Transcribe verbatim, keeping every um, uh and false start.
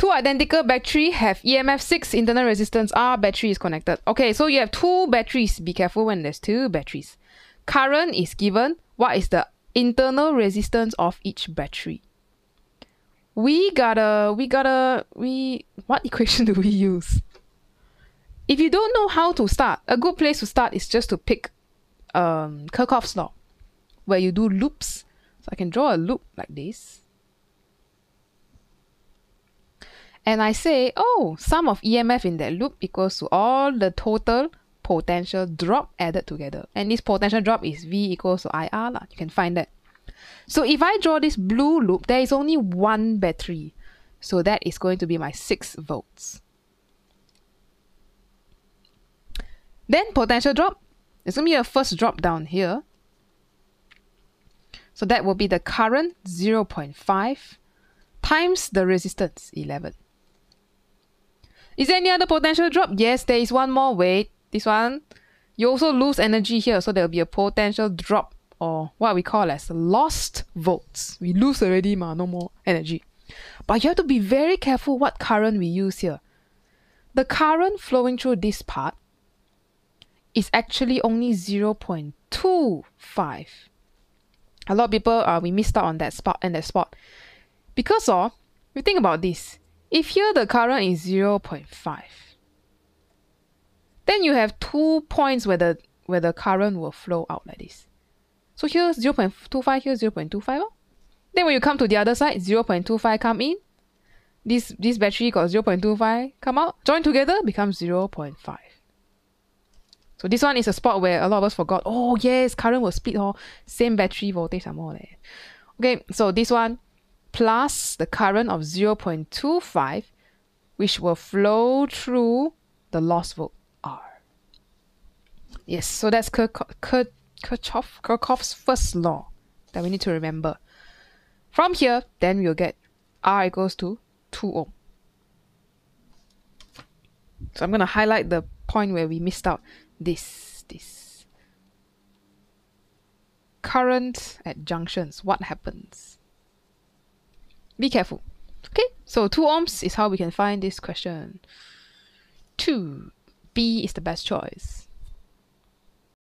Two identical batteries have E M F six internal resistance R. Battery is connected. Okay, so you have two batteries. Be careful when there's two batteries. Current is given. What is the internal resistance of each battery? We gotta, we gotta, we, what equation do we use? If you don't know how to start, a good place to start is just to pick um, Kirchhoff's law, where you do loops. So I can draw a loop like this. And I say, oh, sum of E M F in that loop equals to all the total potential drop added together. And this potential drop is V equals to I R lah. You can find that. So if I draw this blue loop, there is only one battery. So that is going to be my six volts. Then potential drop, it's going to be a first drop down here. So that will be the current zero point five times the resistance eleven. Is there any other potential drop? Yes, there is one more. Wait, this one. You also lose energy here, so there will be a potential drop, or what we call as lost volts. We lose already, ma, no more energy. But you have to be very careful what current we use here. The current flowing through this part is actually only zero point two five. A lot of people, uh, we missed out on that spot and that spot. Because of, we think about this. If here the current is zero point five, then you have two points where the, where the current will flow out like this. So here zero point two five, here zero point two five. Oh. Then when you come to the other side, zero point two five come in. This, this battery got zero point two five come out. Join together, becomes zero point five. So this one is a spot where a lot of us forgot. Oh yes, current will split. Oh, same battery voltage some more. There. Okay, so this one plus the current of zero point two five, which will flow through the lost volt R. Yes, so that's Kirchhoff. Kirchhoff, Kirchhoff's first law that we need to remember. From here, then we'll get R equals to two ohm. So I'm going to highlight the point where we missed out. This, this. Current at junctions, what happens? Be careful. Okay, so two ohms is how we can find this question. two. B is the best choice.